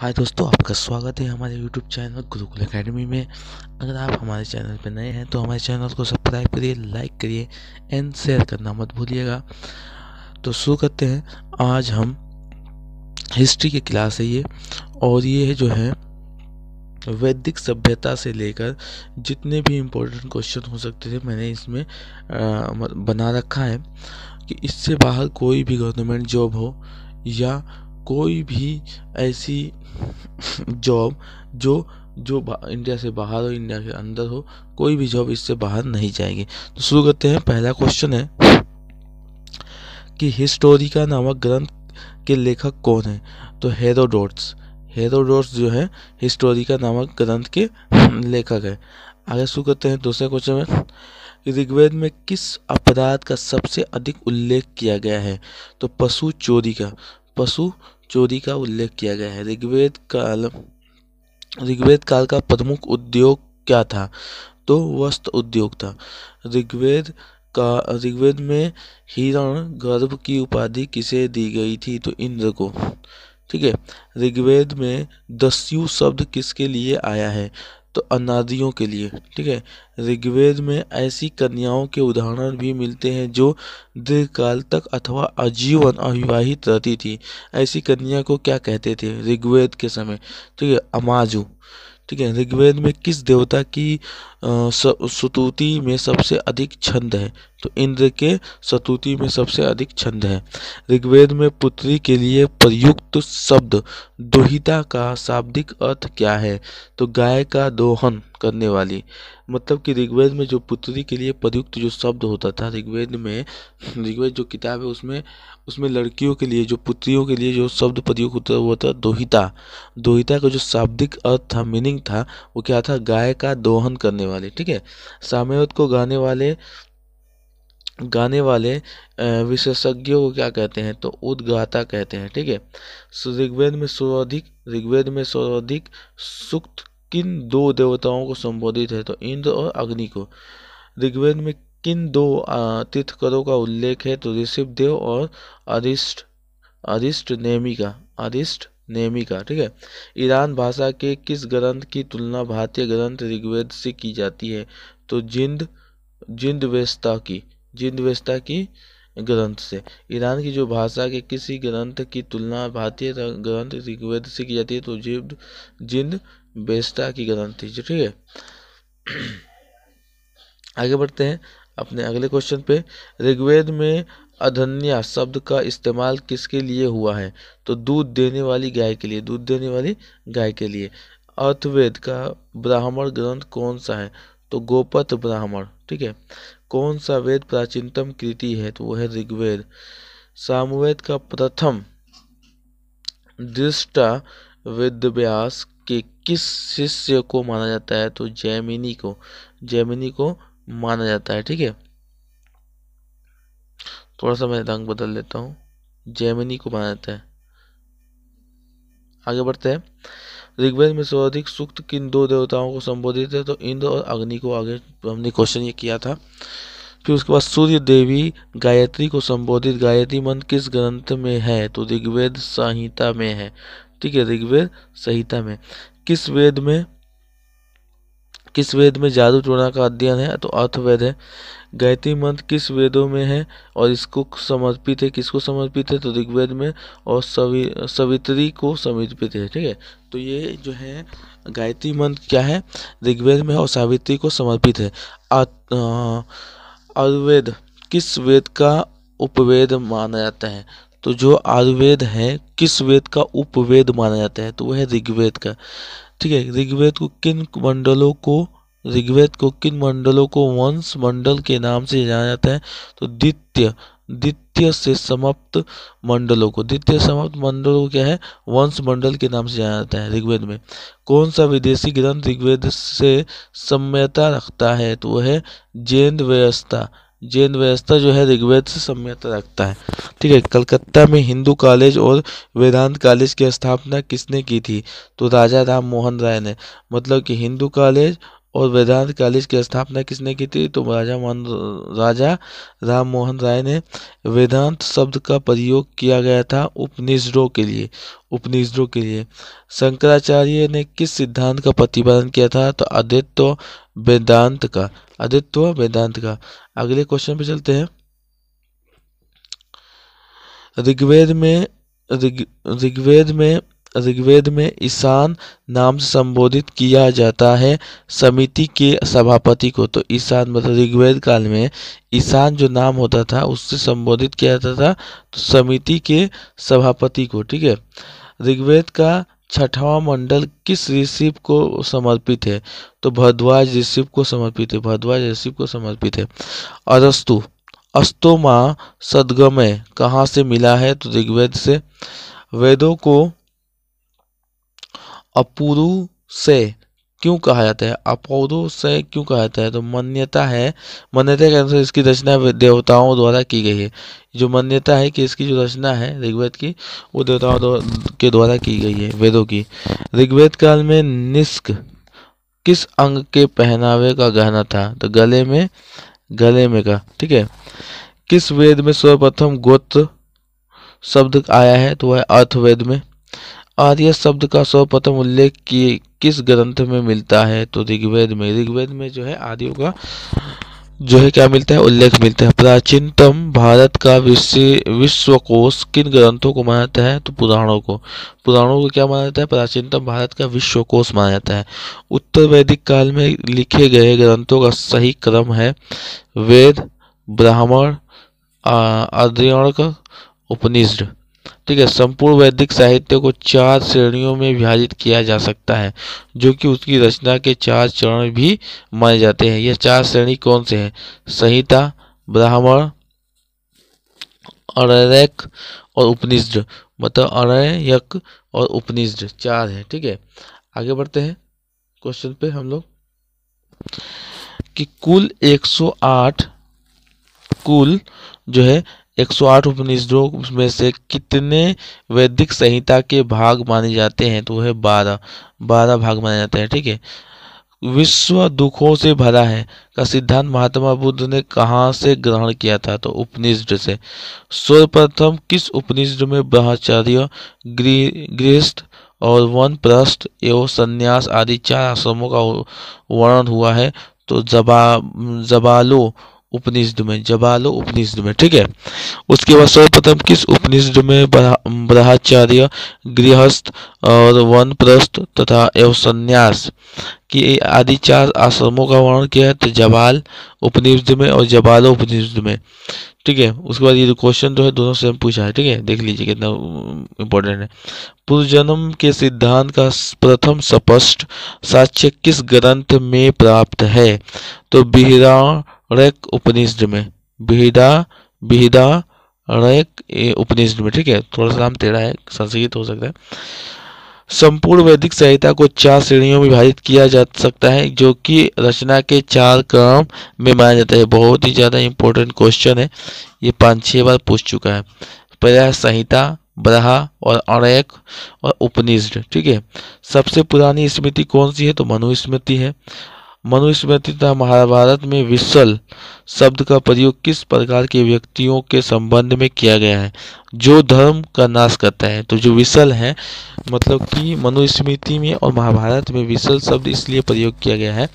हाय दोस्तों, आपका स्वागत है हमारे YouTube चैनल गुरुकुल एकेडमी में। अगर आप हमारे चैनल पर नए हैं तो हमारे चैनल को सब्सक्राइब करिए, लाइक करिए एंड शेयर करना मत भूलिएगा। तो शुरू करते हैं। आज हम हिस्ट्री की क्लास है ये, और ये जो है वैदिक सभ्यता से लेकर जितने भी इम्पोर्टेंट क्वेश्चन हो सकते थे मैंने इसमें बना रखा है कि इससे बाहर कोई भी गवर्नमेंट जॉब हो या कोई भी ऐसी जॉब जो इंडिया से बाहर हो, इंडिया के अंदर हो, कोई भी जॉब इससे बाहर नहीं जाएगी। तो शुरू करते हैं। पहला क्वेश्चन है कि हिस्टोरिका नामक ग्रंथ के लेखक कौन है? तो हेरोडोट्स जो है हिस्टोरिका नामक ग्रंथ के लेखक है। आगे शुरू करते हैं दूसरे क्वेश्चन में, ऋग्वेद में किस अपराध का सबसे अधिक उल्लेख किया गया है? तो पशु चोरी का उल्लेख किया गया है। ऋग्वेद काल का प्रमुख उद्योग क्या था? तो वस्त्र उद्योग था। ऋग्वेद में हिरण गर्भ की उपाधि किसे दी गई थी? तो इंद्र को। ठीक है। ऋग्वेद में दस्यु शब्द किसके लिए आया है? तो अनादियों के लिए। ठीक है। ऋग्वेद में ऐसी कन्याओं के उदाहरण भी मिलते हैं जो दीर्घ काल तक अथवा आजीवन अविवाहित रहती थी। ऐसी कन्या को क्या कहते थे ऋग्वेद के समय? ठीक है, अमाजू। ठीक है। ऋग्वेद में किस देवता की स्तुति में सबसे अधिक छंद है? तो इंद्र के स्तुति में सबसे अधिक छंद है। ऋग्वेद में पुत्री के लिए प्रयुक्त शब्द दोहिता का शाब्दिक अर्थ क्या है? तो गाय का दोहन करने वाली। मतलब कि ऋग्वेद में जो पुत्री के लिए प्रयुक्त जो शब्द होता था, ऋग्वेद जो किताब है उसमें लड़कियों के लिए, जो पुत्रियों के लिए जो शब्द प्रयुक्त होता वो था दोहिता। दोहिता का जो शाब्दिक अर्थ था, मीनिंग था, वो क्या था? गाय का दोहन करने वाले। ठीक है। सामवेद को गाने वाले विशेषज्ञों को क्या कहते हैं? तो उद्गाता कहते हैं। ठीक है। ऋग्वेद में सर्वाधिक सूक्त किन दो देवताओं को संबोधित है? तो इंद्र और अग्नि को। ऋग्वेद में किन दो तीर्थंकरों का उल्लेख है? तो ऋषभदेव और अरिष्ट नेमी का। ठीक है। ईरान भाषा के किस ग्रंथ की तुलना भारतीय ग्रंथ ऋग्वेद से की जाती है? तो ज़ेंद अवेस्ता की ग्रंथ से। ईरान की जो भाषा के किसी ग्रंथ की तुलना भारतीय ग्रंथ ऋग्वेद से की जाती है? तो ज़ेंद अवेस्ता की ग्रंथ थी। ठीक है। आगे बढ़ते हैं अपने अगले क्वेश्चन पे। ऋग्वेद में अधन्या शब्द का इस्तेमाल किसके लिए हुआ है? तो दूध देने वाली गाय के लिए। अथर्ववेद का ब्राह्मण ग्रंथ कौन सा है? तो गोपथ ब्राह्मण। ठीक है। कौन सा वेद प्राचीनतम कृति है? तो वो है ऋग्वेद। सामवेद का प्रथम दृष्टा वेदव्यास के किस शिष्य को माना जाता है? तो जैमिनी को माना जाता है। ठीक है। थोड़ा सा मैं रंग बदल लेता हूँ। जैमिनी को माना जाता है। आगे बढ़ते हैं। ऋग्वेद में सर्वाधिक सूक्त किन दो देवताओं को संबोधित है? तो इंद्र और अग्नि को। आगे हमने क्वेश्चन ये किया था। फिर उसके बाद सूर्य देवी गायत्री को संबोधित गायत्री मंत्र किस ग्रंथ में है? तो ऋग्वेद संहिता में है। ठीक है। ऋग्वेद संहिता में। किस वेद में जादू टोना का अध्ययन है? तो अथर्ववेद है। गायत्री मंत्र किस वेदों में है और इसको समर्पित है? किसको समर्पित है? तो ऋग्वेद में और सवित्री को समर्पित है। ठीक है। तो ये जो है गायत्री मंत्र क्या है? ऋग्वेद में और सावित्री को समर्पित है। आयुर्वेद किस वेद का उपवेद माना जाता है? तो जो आयुर्वेद है किस वेद का उपवेद माना जाता है? तो वह है ऋग्वेद का। ठीक है। ऋग्वेद को किन मंडलों को वंश मंडल के नाम से जाना जाता है? तो द्वितीय से समाप्त मंडलों को क्या है? वंश मंडल के नाम से जाना जाता है। ऋग्वेद में कौन सा विदेशी ग्रंथ ऋग्वेद से साम्यता रखता है? तो वह है ज़ेंद अवेस्ता जो है ऋग्वेद से साम्यता रखता है। ठीक है। कलकत्ता में हिंदू कॉलेज और वेदांत कॉलेज की स्थापना किसने की थी? तो राजा राम मोहन राय ने। मतलब कि हिंदू कॉलेज और वेदांत कॉलेज की स्थापना किसने की थी? तो राजा राम मोहन राय ने। वेदांत शब्द का प्रयोग किया गया था उपनिषदों के लिए। शंकराचार्य ने किस सिद्धांत का प्रतिपादन किया था? तो अद्वैत वेदांत का। अगले क्वेश्चन पे चलते हैं। ऋग्वेद में ईशान नाम से संबोधित किया जाता है समिति के सभापति को। तो ईशान मतलब ऋग्वेद काल में ईशान जो नाम होता था उससे संबोधित किया जाता था तो समिति के सभापति को, ठीक है। ऋग्वेद का छठवां मंडल किस ऋषि को समर्पित है? तो भरद्वाज ऋषि को समर्पित है। अरस्तु अस्तोमा सदगमय कहाँ से मिला है? तो ऋग्वेद से। वेदों को अपौरुषेय क्यों कहा जाता है? तो मान्यता के अनुसार इसकी रचना देवताओं द्वारा की गई है। जो मान्यता है कि इसकी जो रचना है ऋग्वेद की वो देवताओं के द्वारा की गई है। वेदों की। ऋग्वेद काल में निष्क किस अंग के पहनावे का गहना था? तो गले में का, ठीक है। किस वेद में सर्वप्रथम गोत्र शब्द आया है? तो वह अथर्ववेद में। आर्य शब्द का सर्वप्रथम उल्लेख किस ग्रंथ में मिलता है? तो ऋग्वेद में जो है आर्यों का जो है क्या मिलता है? उल्लेख मिलता है। प्राचीनतम भारत का विश्वकोश किन ग्रंथों को माना जाता है? तो पुराणों को क्या माना जाता है? प्राचीनतम भारत का विश्वकोश माना जाता है। उत्तर वैदिक काल में लिखे गए ग्रंथों का सही क्रम है वेद, ब्राह्मण, आर्यक, उपनिषद, ठीक है। संपूर्ण वैदिक साहित्य को 4 श्रेणियों में विभाजित किया जा सकता है जो कि उसकी रचना के 4 चरण भी माने जाते हैं। यह 4 श्रेणी कौन से हैं? संहिता, ब्राह्मण, अरण्यक और उपनिषद। मतलब अरण्यक और उपनिषद 4 है, ठीक है। आगे बढ़ते हैं क्वेश्चन पे हम लोग कि कुल 108 उपनिषदों में से कितने वैदिक संहिता के भाग माने जाते हैं? तो वह 12 भाग माने जाते हैं, ठीक है। विश्व दुखों से भरा है का सिद्धांत महात्मा बुद्ध ने कहाँ से ग्रहण किया था? तो उपनिषद से। सर्वप्रथम किस उपनिषद में ब्रह्मचर्य, गृहस्थ और वनप्रस्थ एवं संन्यास आदि 4 आश्रमों का वर्णन हुआ है? तो जबालो उपनिषद में, ठीक है। उसके बाद सर्वप्रथम किस उपनिषद में ब्रह्मचर्य, गृहस्थ और वनप्रस्थ तथा एवं संन्यास की आदि 4 आश्रमों का वर्णन किया है? तो जबाल उपनिषद में और जबालो उपनिषद में, ठीक है। उसके बाद ये क्वेश्चन जो है दोनों से पूछा है, ठीक है। देख लीजिए कितना इम्पोर्टेंट है। पूर्वजन्म के सिद्धांत का प्रथम स्पष्ट साक्ष्य किस ग्रंथ में प्राप्त है? तो बृहदारण्यक उपनिषद में, बृहदारण्यक उपनिषद में, ठीक है। थोड़ा सा नाम टेढ़ा है, संस्कृत हो सकता है। संपूर्ण वैदिक संहिता को 4 श्रेणियों में विभाजित किया जा सकता है जो कि रचना के 4 क्रम में माना जाता है। बहुत ही ज़्यादा इम्पोर्टेंट क्वेश्चन है, ये 5-6 बार पूछ चुका है। पहला है संहिता, ब्रहा और अरण्यक और उपनिषद, ठीक है। सबसे पुरानी स्मृति कौन सी है? तो मनुस्मृति है। मनुस्मृति तथा महाभारत में विशल शब्द का प्रयोग किस प्रकार के व्यक्तियों के संबंध में किया गया है जो धर्म का नाश करता है? तो जो विशल है मतलब कि मनुस्मृति में और महाभारत में विशल शब्द इसलिए प्रयोग किया गया है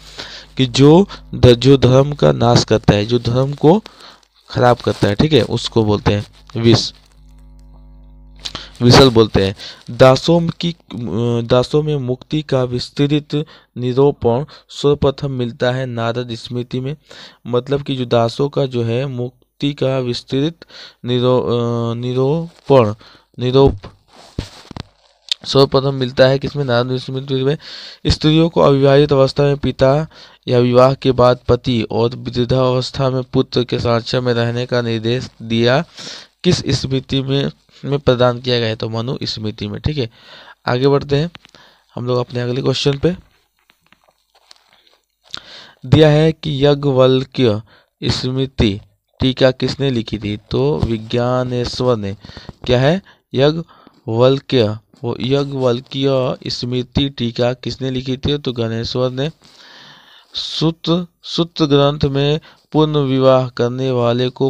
कि जो धर्म का नाश करता है, जो धर्म को खराब करता है, ठीक है, उसको बोलते हैं विशल बोलते हैं। दासों में मुक्ति का विस्तृत निरूपण सर्वप्रथम मिलता है नारद स्मृति में। मतलब कि जो दासों का जो है मुक्ति का विस्तृत निरूपण सर्वप्रथम मिलता है किसमें? नारद स्मृति में। स्त्रियों को अविवाहित अवस्था में पिता या विवाह के बाद पति और वृद्धावस्था में पुत्र के साक्ष्य में रहने का निर्देश दिया किस स्मृति में प्रदान किया गया है? तो मनुस्मृति में, ठीक है। आगे बढ़ते हैं हम लोग अपने अगले क्वेश्चन पे। दिया है कि यज्ञवल्क्य स्मृति टीका किसने लिखी थी? तो विज्ञानेश्वर ने। क्या है? यज्ञवल्क्य स्मृति टीका किसने लिखी थी? तो गणेश्वर ने। सुत ग्रंथ में पुनः विवाह करने वाले को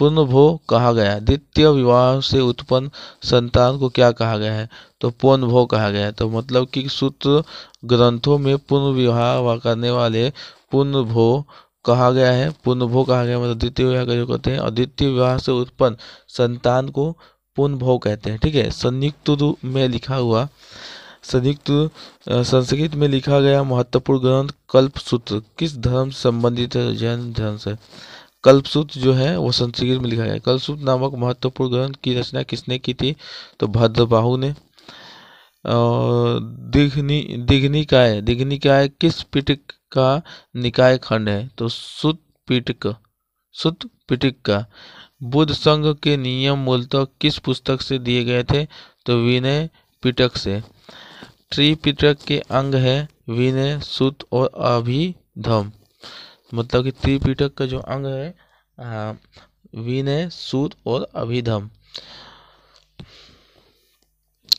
पुनर्भो कहा गया है। द्वितीय विवाह से उत्पन्न संतान को क्या कहा गया है? तो पुनर्भो कहा गया है। तो मतलब कि सूत्र ग्रंथों में पुनः विवाह करने वाले पुनर्भो कहा गया है, पुनर्भो कहा गया मतलब द्वितीय विवाह कहते हैं, और द्वितीय विवाह से उत्पन्न संतान को पुनर्भो कहते हैं। ठीक है, संयुक्त रूप में लिखा हुआ संयुक्त संस्कृत में लिखा गया महत्वपूर्ण ग्रंथ कल्पसूत्र किस धर्म से संबंधित है? जैन धर्म से। कल्पसूत्र जो है वो संस्कृत में लिखा गया। कल्पसूत्र नामक महत्वपूर्ण ग्रंथ की रचना किसने की थी? तो भद्रबाहु ने। और दिघ्निकाय किस पिटक का निकाय खंड है? तो सुत पिटक का। बुद्ध संघ के नियम मूलतः किस पुस्तक से दिए गए थे? तो विनय पिटक से। त्रिपिटक के अंग है विनय, सुत और अभिधम। मतलब कि त्रिपिटक का जो अंग है विनय, सुत और अभिधम।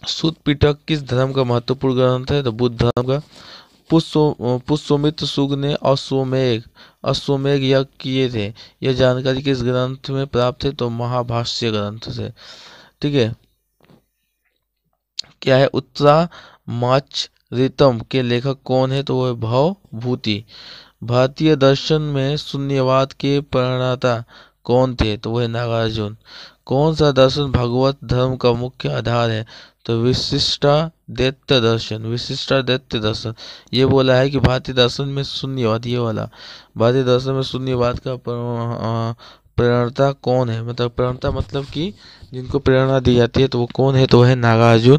सुत पिटक किस धर्म का महत्वपूर्ण ग्रंथ है? तो बुद्ध धर्म का। पुष्यमित्र शुंग ने अश्वमेघ यज्ञ किए थे, यह जानकारी किस ग्रंथ में प्राप्त है? तो महाभाष्य ग्रंथ से। ठीक है, क्या है? उत्तरामाचरितम के लेखक कौन है? तो वह भवभूति। भारतीय दर्शन में शून्यवाद के प्रणेता कौन थे? तो वह नागार्जुन। कौन सा दर्शन भगवत धर्म का मुख्य आधार है? तो विशिष्टाद्वैत दर्शन। ये बोला है कि भारतीय दर्शन में शून्यवाद, ये वाला भारतीय दर्शन में शून्यवाद का प्रेरणता कौन है? मतलब प्रेरणता मतलब कि जिनको प्रेरणा दी जाती है, तो वो कौन है? तो वह नागार्जुन।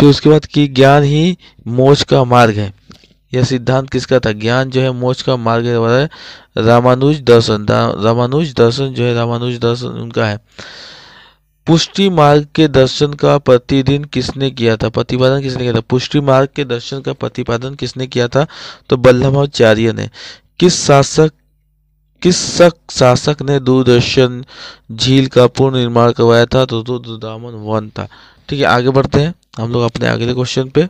फिर उसके बाद कि ज्ञान ही मोक्ष का मार्ग है, यह सिद्धांत किसका था? ज्ञान जो है मोक्ष का मार्ग है, रामानुज दर्शन उनका है। पुष्टि मार्ग के दर्शन का प्रतिपादन किसने किया था? पुष्टि मार्ग के दर्शन का प्रतिपादन किसने किया था? तो वल्लभाचार्य ने। किस शासक ने दूरदर्शन झील का पुनर्निर्माण करवाया था? तो दुर्दामन वन था। ठीक है, आगे बढ़ते हैं हम लोग अपने अगले क्वेश्चन पे।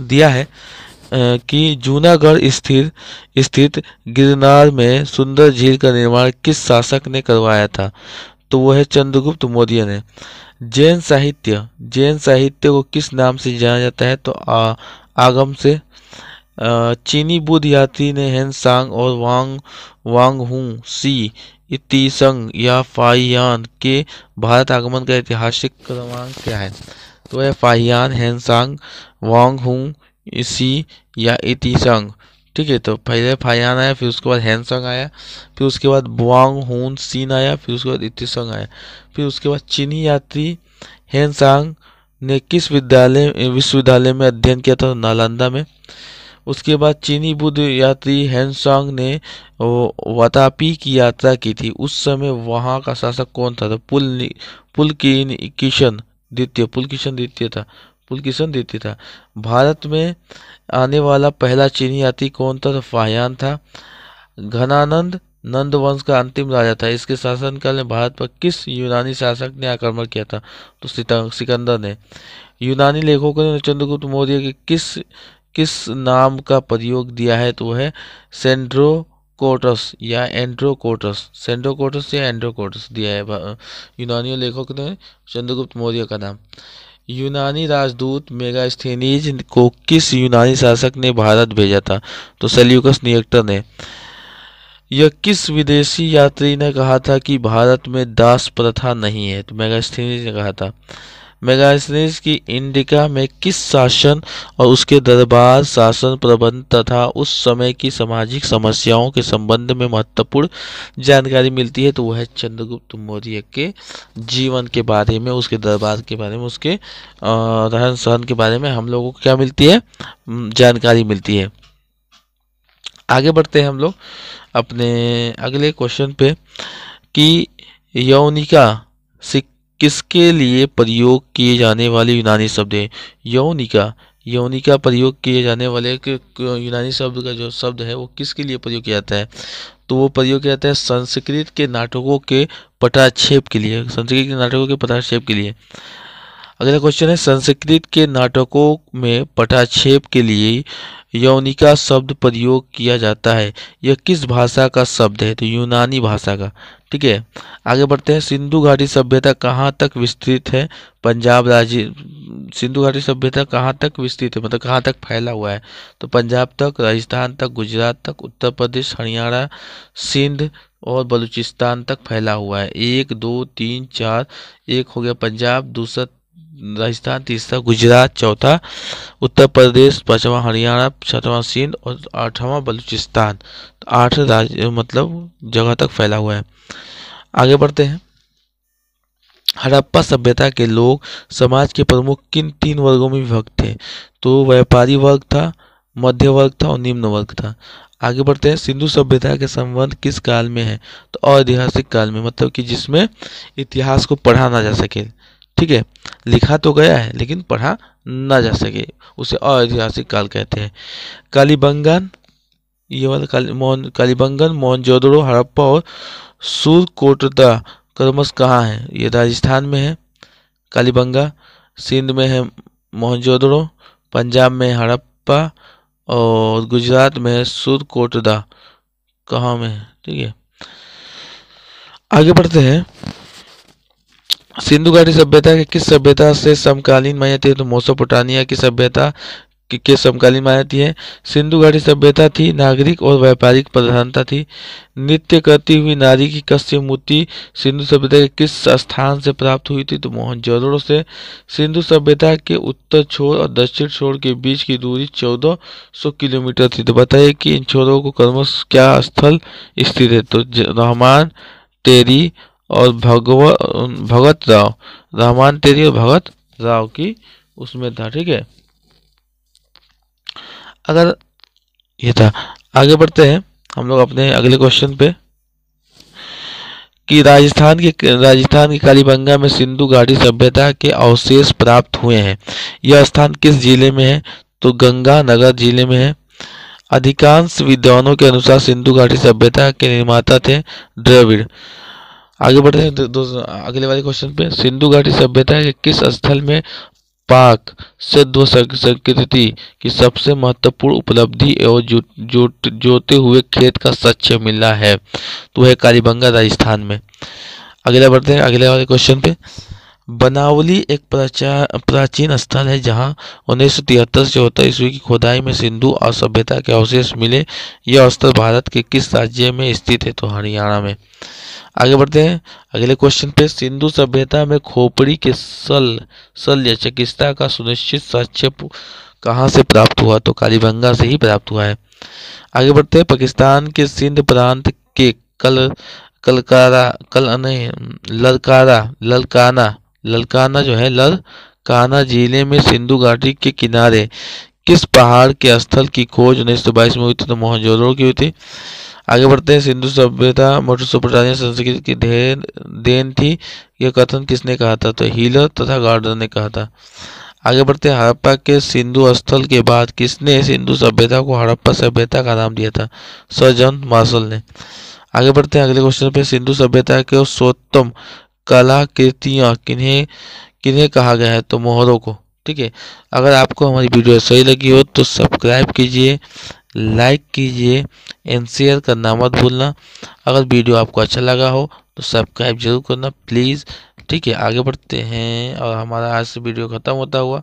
दिया है कि जूनागढ़ स्थित गिरनार में सुंदर झील का निर्माण किस शासक ने करवाया था? तो वह है चंद्रगुप्त मौर्य ने। जैन साहित्य को किस नाम से जाना जाता है? तो आगम से। चीनी बुद्ध यात्री ने हेनसांग और वांगहुंग सी इतिसंग या फाहियान के भारत आगमन का ऐतिहासिक क्रमांक क्या है? तो यह फाहियान, हेनसांग, वांगहुंग सी या इतिसंग। ठीक है, तो पहले फाहियान आया, फिर उसके बाद हेनसांग आया, फिर उसके बाद वांगहुंग सी आया, फिर उसके बाद इतिसंग आया। फिर उसके बाद चीनी यात्री हेनसांग ने किस विश्वविद्यालय में अध्ययन किया था? नालंदा में। उसके बाद चीनी बुद्ध यात्री हेनसांग ने वातापी की यात्रा की थी, उस समय वहाँ का शासक कौन था? तो पुलकिशन द्वितीय था। भारत में आने वाला पहला चीनी यात्री कौन था? तो फाहियान था। घनानंद नंद वंश का अंतिम राजा था, इसके शासनकाल में भारत पर किस यूनानी शासक ने आक्रमण किया था? तो सिकंदर ने। यूनानी लेखकों ने चंद्रगुप्त मौर्य के किस नाम का प्रयोग दिया है? तो वह है सेंड्रोकोटस दिया है यूनानी लेखक ने चंद्रगुप्त मौर्य का नाम। यूनानी राजदूत मेगास्थेनीज को किस यूनानी शासक ने भारत भेजा था? तो सेल्यूकस नियंत्रक ने। यह किस विदेशी यात्री ने कहा था कि भारत में दास प्रथा नहीं है? तो मेगास्थेनीज ने कहा था। मेगास्थेनेस की इंडिका में किस शासन और उसके दरबार शासन प्रबंध तथा उस समय की सामाजिक समस्याओं के संबंध में महत्वपूर्ण जानकारी मिलती है? तो वह है चंद्रगुप्त मौर्य के जीवन के बारे में, उसके दरबार के बारे में, उसके रहन सहन के बारे में हम लोगों को क्या मिलती है? जानकारी मिलती है। आगे बढ़ते हैं हम लोग अपने अगले क्वेश्चन पे कि यौनिका किसके लिए प्रयोग किए जाने वाले यूनानी शब्द है? यौनिका प्रयोग किए जाने वाले यूनानी शब्द का जो शब्द है वो किसके लिए प्रयोग किया जाता है? तो वो प्रयोग किया जाता है संस्कृत के नाटकों के पटाक्षेप के लिए। अगला क्वेश्चन है संस्कृत के नाटकों में पटाक्षेप के लिए यौनिका शब्द प्रयोग किया जाता है, यह किस भाषा का शब्द है? तो यूनानी भाषा का। ठीक है, आगे बढ़ते हैं। सिंधु घाटी सभ्यता कहाँ तक विस्तृत है? पंजाब राज्य। सिंधु घाटी सभ्यता कहाँ तक विस्तृत है मतलब कहाँ तक फैला हुआ है? तो पंजाब तक, राजस्थान तक, गुजरात तक, उत्तर प्रदेश, हरियाणा, सिंध और बलूचिस्तान तक फैला हुआ है। 1 2 3 4, एक हो गया पंजाब, दूसरा राजस्थान, तीसरा गुजरात, चौथा उत्तर प्रदेश, पांचवा हरियाणा, छठवां सिंध और आठवां बलूचिस्तान। 8 राज्य मतलब जगह तक फैला हुआ है। आगे बढ़ते हैं। हड़प्पा सभ्यता के लोग समाज के प्रमुख किन 3 वर्गों में विभक्त थे? तो व्यापारी वर्ग था, मध्य वर्ग था और निम्न वर्ग था। आगे बढ़ते हैं। सिंधु सभ्यता के संबंध किस काल में है? तो औपनिवेशिक काल में, मतलब कि जिसमें इतिहास को पढ़ा ना जा सके। ठीक है, लिखा तो गया है लेकिन पढ़ा ना जा सके, उसे औपनिवेशिक काल कहते हैं। कालीबंगन, ये वाला कालीबंगन, मोहनजोदड़ो, हड़प्पा और सुरकोटदा क्रमश कहाँ है? ये राजस्थान में है कालीबंगा, सिंध में है मोहनजोदड़ो, पंजाब में हड़प्पा और गुजरात में सुरकोटदा। कहाँ में? ठीक है, आगे बढ़ते हैं। सिंधु घाटी सभ्यता के किस सभ्यता से समकालीन मानी जाती है? तो मेसोपोटामिया की सभ्यता के समकालीन मानी जाती है। सिंधु घाटी सभ्यता थी, नागरिक और व्यापारिक प्रधानता थी। नृत्य करती हुई नारी की कस्य मूर्ति सिंधु सभ्यता के किस स्थान से प्राप्त हुई थी? तो मोहनजोदड़ो से। सिंधु सभ्यता के उत्तर छोर और दक्षिण छोर के बीच की दूरी 1400 किलोमीटर थी। तो बताइए कि इन छोरों को क्रमश क्या स्थल स्थित है? तो रहमान तेरी और भगत राव, रहमान तेरी और भगत राव की उसमें था। ठीक है, अगर ये था। आगे बढ़ते हैं हम लोग अपने अगले क्वेश्चन पे कि राजस्थान के कालीबंगा में सिंधु घाटी सभ्यता के अवशेष प्राप्त हुए हैं। यह स्थान किस जिले में है? तो गंगानगर जिले में है। अधिकांश विद्वानों के अनुसार सिंधु घाटी सभ्यता के निर्माता थे द्रविड़। आगे बढ़ते हैं दोस्तों अगले वाले क्वेश्चन पे। सिंधु घाटी सभ्यता के किस स्थल में पाक सिद्ध संस्कृति की सबसे महत्वपूर्ण उपलब्धि एवं जोते हुए खेत का साक्ष्य मिला है? तो वह कालीबंगा राजस्थान में। अगला बढ़ते हैं अगले वाले क्वेश्चन पे। बनावली एक प्राचीन स्थल है जहां 1973 से 74 ईस्वी की खोदाई में सिंधु और सभ्यता के अवशेष मिले। यह स्थल भारत के किस राज्य में स्थित है? तो हरियाणा में। आगे बढ़ते हैं अगले क्वेश्चन पे। सिंधु सभ्यता में खोपड़ी के सल या चिकित्सा का सुनिश्चित साक्ष्य कहाँ से प्राप्त हुआ? तो कालीबंगा से ही प्राप्त हुआ है। आगे बढ़ते हैं। पाकिस्तान के सिंध प्रांत के ललकाना जिले में सिंधु घाटी के किनारे किस पहाड़ के स्थल की खोज 1922 में हुई थी? तो मोहनजोदड़ो की हुई थी। आगे बढ़ते हैं। सिंधु सभ्यता मेसोपोटामिया संस्कृति की देन थी, यह कथन किसने कहा था? तो हीलर तथा गार्डनर ने कहा था। आगे बढ़ते हैं। हड़प्पा के सिंधु स्थल के बाद किसने सिंधु सभ्यता को हड़प्पा सभ्यता का नाम दिया था? सर जॉन मार्शल ने। आगे बढ़ते हैं अगले क्वेश्चन पे। सिंधु सभ्यता के सर्वोत्तम कलाकृतियाँ किन्हें कहा गया है? तो मोहरों को। ठीक है, अगर आपको हमारी वीडियो सही लगी हो तो सब्सक्राइब कीजिए, लाइक कीजिए एंड शेयर करना मत भूलना। अगर वीडियो आपको अच्छा लगा हो तो सब्सक्राइब जरूर करना प्लीज़। ठीक है, आगे बढ़ते हैं और हमारा आज से वीडियो ख़त्म होता हुआ